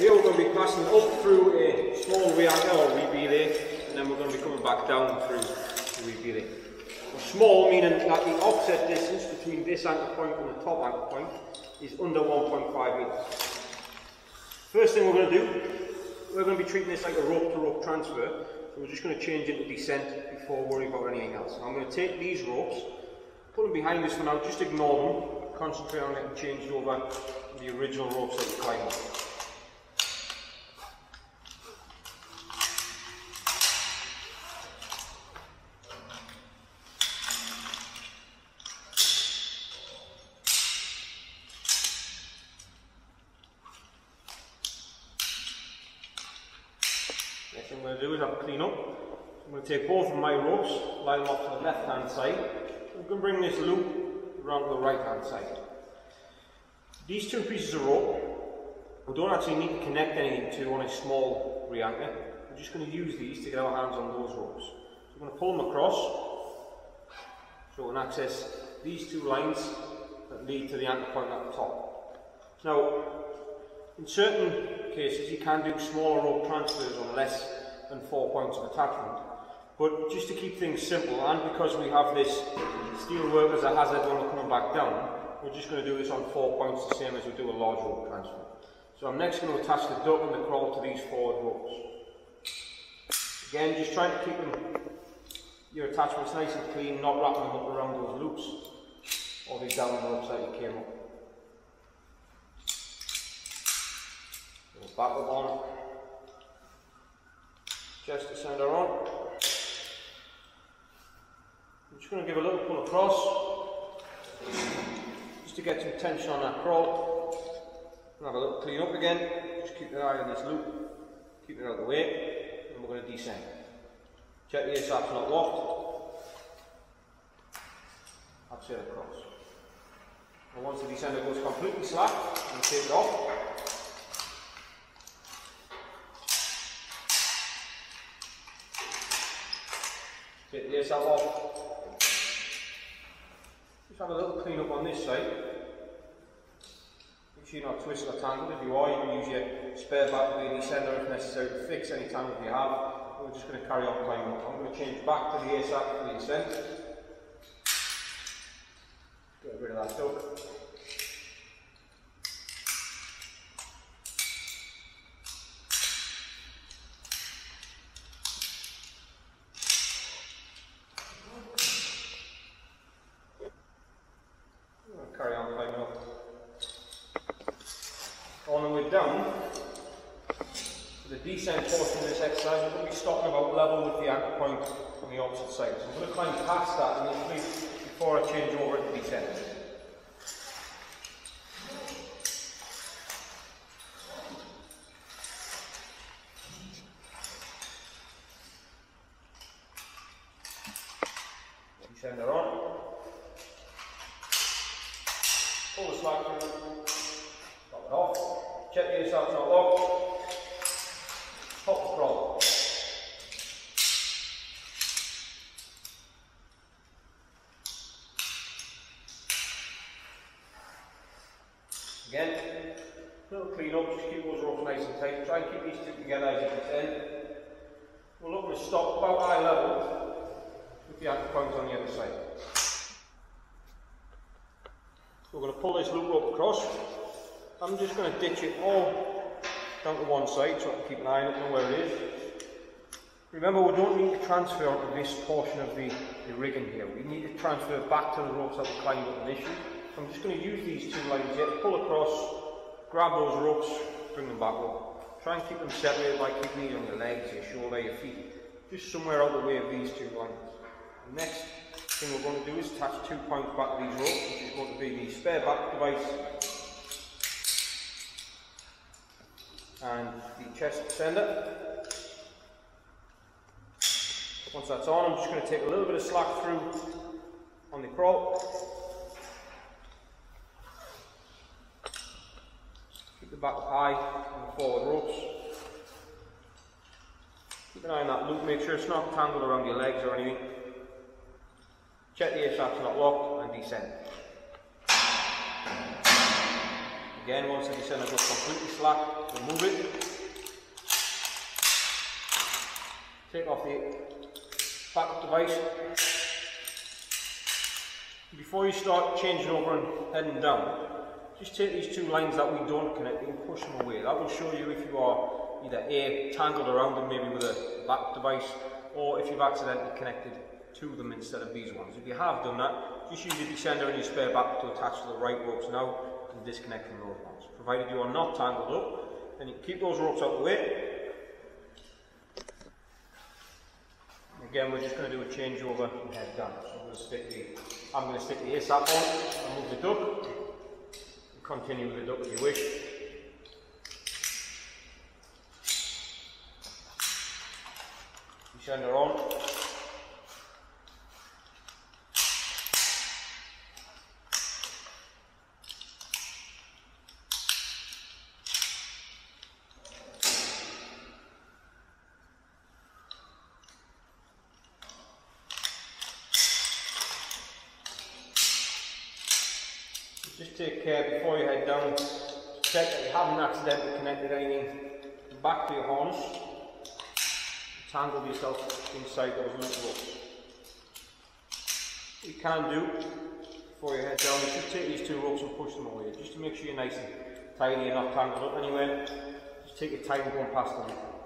Here we're going to be passing up through a small re-anchor or re-belay, and then we're going to be coming back down through the re-belay. So small meaning that the offset distance between this anchor point and the top anchor point is under 1.5 metres. First thing we're going to do, we're going to be treating this like a rope-to-rope transfer, so we're just going to change into descent before worrying about anything else. So I'm going to take these ropes, put them behind us for now, just ignore them, concentrate on getting changed over to the original ropes that you climb up. Next thing I'm going to do is have a clean up. I'm going to take both of my ropes, line them up to the left hand side. I'm going to bring this loop around to the right hand side. These two pieces of rope, we don't actually need to connect anything to on a small re-anchor. We're just going to use these to get our hands on those ropes. So I'm going to pull them across so we can access these two lines that lead to the anchor point at the top. Now, in certain cases you can do smaller rope transfers on less than 4 points of attachment, but just to keep things simple, and because we have this steel work as a hazard when we're coming back down, we're just going to do this on 4 points, the same as we do a large rope transfer. So I'm next going to attach the duck and the crawl to these forward ropes. Again, just trying to keep them, your attachments nice and clean, not wrapping them up around those loops or these down ropes that you came up. Back up on, chest descender on. I'm just going to give a little pull across, just to get some tension on that crawl. Have a little clean up again, just keep an eye on this loop, keep it out of the way, and we're going to descend. Check the air sap's not locked, abseil across. And once the descender goes completely slack, I'm going to take it off. Take the air sap off. Just have a little clean up on this side. Make sure you're not twisted or tangled. If you are, you can use your spare back wheel descender if necessary to fix any tangle you have. We're just going to carry on climbing up. I'm going to change back to the air sap for the descent. Get rid of that duck. Carry on climbing up. On the way down, for the descent portion of this exercise, we're going to be stopping about level with the anchor point on the opposite side. So I'm going to climb past that initially before I change over to descent. Descender on. Pull the slack through, drop it off, check the air sap's not locked, pop the crawl. Again, a little clean up, just keep those ropes nice and tight, try and keep these two together as you descend. We're looking to stop about eye level with the anchor point on the other side. We're going to pull this loop rope across. I'm just going to ditch it all down to one side so I can keep an eye on it and where it is. Remember, we don't need to transfer onto this portion of the rigging here. We need to transfer back to the ropes that we climbed up initially. So I'm just going to use these two lines here, pull across, grab those ropes, bring them back up. Try and keep them separated by keeping these on your legs, your shoulder, your feet. Just somewhere out of the way of these two lines. Next thing we're going to do is attach 2 points back to these ropes, which is going to be the spare back device and the chest descender. Once that's on, I'm just going to take a little bit of slack through on the crawl. Keep the back high on the forward ropes. Keep an eye on that loop, make sure it's not tangled around your legs or anything. Check the air sap's not locked and descend. Again, once the center goes completely slack, remove it. Take off the backup device. Before you start changing over and heading down, just take these two lines that we don't connect and push them away. That will show you if you are either A, tangled around them maybe with a backup device, or if you've accidentally connected to them instead of these ones. If you have done that, just use your descender and your spare back to attach to the right ropes now and disconnect from those ones. Provided you are not tangled up, then you keep those ropes out of the way. Again, we're just going to do a changeover and head down. So I'm going to stick the ASAP on and move the duck. Continue with the duck if you wish. Descender on. Just take care before you head down to check that you haven't accidentally connected anything back to your horns. Tangle yourself inside those loose ropes. What you can do before you head down is just take these two ropes and push them away, just to make sure you're nice and tidy and not tangled up anywhere. Just take your time going past them.